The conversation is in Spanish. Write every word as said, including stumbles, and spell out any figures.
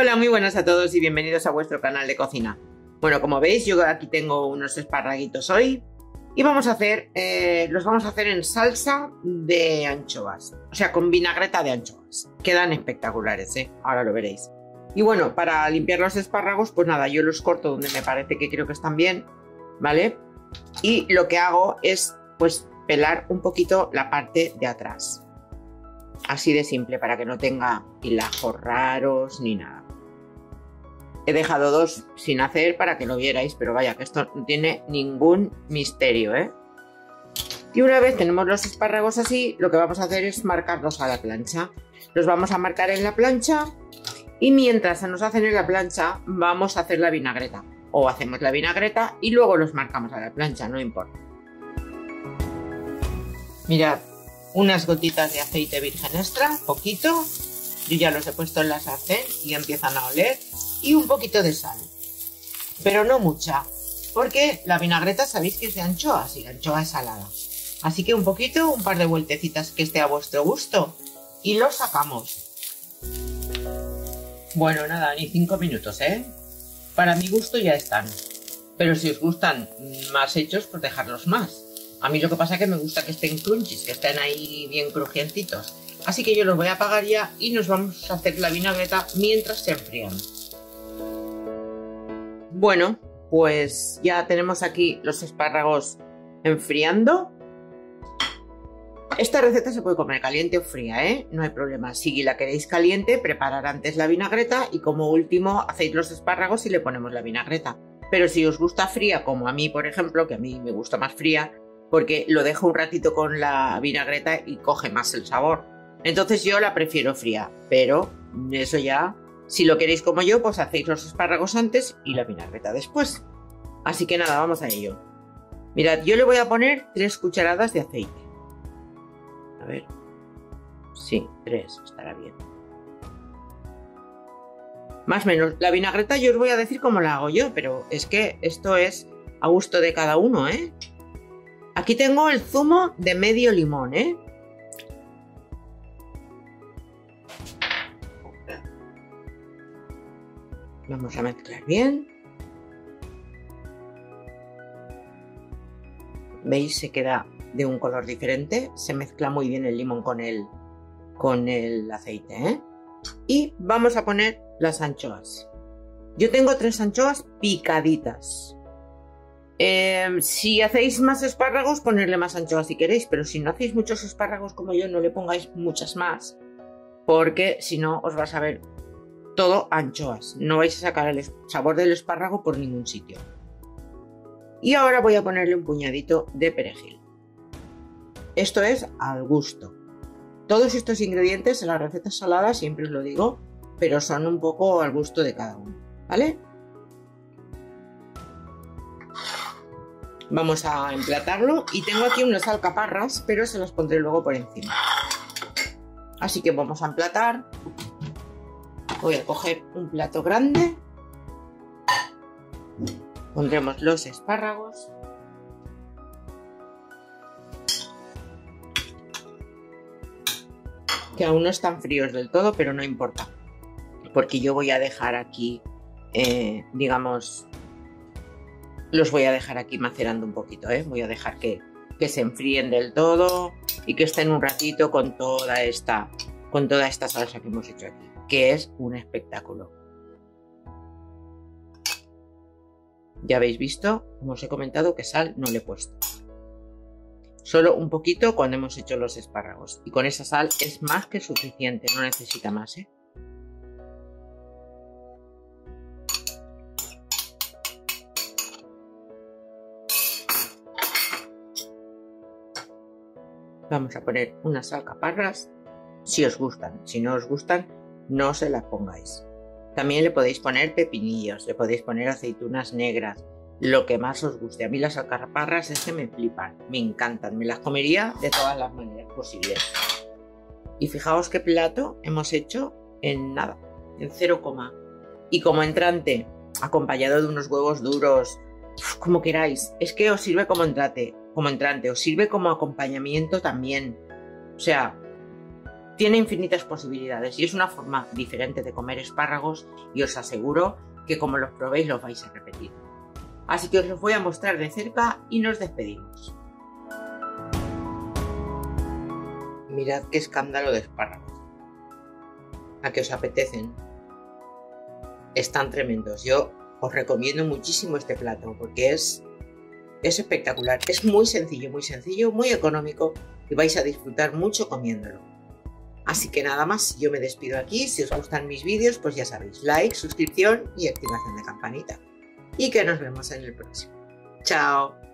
Hola, muy buenas a todos y bienvenidos a vuestro canal de cocina. Bueno, como veis, yo aquí tengo unos esparraguitos hoy y vamos a hacer, eh, los vamos a hacer en salsa de anchoas, o sea, con vinagreta de anchoas. Quedan espectaculares, ¿eh? Ahora lo veréis. Y bueno, para limpiar los espárragos, pues nada, yo los corto donde me parece que creo que están bien, ¿vale? Y lo que hago es, pues, pelar un poquito la parte de atrás. Así de simple, para que no tenga hilajos raros ni nada. He dejado dos sin hacer para que lo vierais, pero vaya que esto no tiene ningún misterio, ¿eh? Y una vez tenemos los espárragos así, lo que vamos a hacer es marcarlos a la plancha. Los vamos a marcar en la plancha y mientras se nos hacen en la plancha vamos a hacer la vinagreta. O hacemos la vinagreta y luego los marcamos a la plancha, no importa. Mirad. Unas gotitas de aceite virgen extra, poquito. Yo ya los he puesto en la sartén y empiezan a oler. Y un poquito de sal, pero no mucha, porque la vinagreta sabéis que es de anchoas y la anchoa es salada. Así que un poquito, un par de vueltecitas que esté a vuestro gusto y lo sacamos. Bueno, nada, ni cinco minutos, ¿eh? Para mi gusto ya están. Pero si os gustan más hechos, pues dejadlos más. A mí lo que pasa es que me gusta que estén crunchies, que estén ahí bien crujientitos. Así que yo los voy a apagar ya y nos vamos a hacer la vinagreta mientras se enfrían. Bueno, pues ya tenemos aquí los espárragos enfriando. Esta receta se puede comer caliente o fría, ¿eh? No hay problema. Si la queréis caliente, preparar antes la vinagreta y como último hacéis los espárragos y le ponemos la vinagreta. Pero si os gusta fría, como a mí, por ejemplo, que a mí me gusta más fría, porque lo dejo un ratito con la vinagreta y coge más el sabor. Entonces yo la prefiero fría, pero eso ya, si lo queréis como yo, pues hacéis los espárragos antes y la vinagreta después. Así que nada, vamos a ello. Mirad, yo le voy a poner tres cucharadas de aceite. A ver, sí, tres, estará bien. Más o menos, la vinagreta yo os voy a decir cómo la hago yo, pero es que esto es a gusto de cada uno, ¿eh? Aquí tengo el zumo de medio limón, ¿eh? Vamos a mezclar bien. ¿Veis? Se queda de un color diferente. Se mezcla muy bien el limón con el, con el aceite, ¿eh? Y vamos a poner las anchoas. Yo tengo tres anchoas picaditas. Eh, si hacéis más espárragos, ponerle más anchoas si queréis, pero si no hacéis muchos espárragos como yo, no le pongáis muchas más, porque si no os va a saber todo anchoas. No vais a sacar el sabor del espárrago por ningún sitio. Y ahora voy a ponerle un puñadito de perejil. Esto es al gusto. Todos estos ingredientes en las recetas saladas, siempre os lo digo, pero son un poco al gusto de cada uno, ¿vale? Vamos a emplatarlo y tengo aquí unas alcaparras, pero se las pondré luego por encima. Así que vamos a emplatar. Voy a coger un plato grande. Pondremos los espárragos. Que aún no están fríos del todo, pero no importa. Porque yo voy a dejar aquí, eh, digamos... Los voy a dejar aquí macerando un poquito, ¿eh? Voy a dejar que, que se enfríen del todo y que estén un ratito con toda esta, con toda esta salsa que hemos hecho aquí, que es un espectáculo. Ya habéis visto, como os he comentado, que sal no le he puesto. Solo un poquito cuando hemos hecho los espárragos. Y con esa sal es más que suficiente, no necesita más, ¿eh? Vamos a poner unas alcaparras, si os gustan. Si no os gustan, no se las pongáis. También le podéis poner pepinillos, le podéis poner aceitunas negras, lo que más os guste. A mí las alcaparras es que me flipan, me encantan, me las comería de todas las maneras posibles. Y fijaos qué plato hemos hecho en nada, en cero coma. Y como entrante, acompañado de unos huevos duros, como queráis, es que os sirve como entrante. Como entrante, os sirve como acompañamiento también. O sea, Tiene infinitas posibilidades y es una forma diferente de comer espárragos y os aseguro que como los probéis los vais a repetir. Así que os los voy a mostrar de cerca y nos despedimos. Mirad qué escándalo de espárragos. ¿A qué os apetecen? Están tremendos. Yo os recomiendo muchísimo este plato porque es, es espectacular. Es muy sencillo, muy sencillo, muy económico y vais a disfrutar mucho comiéndolo. Así que nada más, yo me despido aquí. Si os gustan mis vídeos, pues ya sabéis, like, suscripción y activación de campanita. Y que nos vemos en el próximo. ¡Chao!